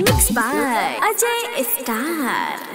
Mixed by Ajay Star.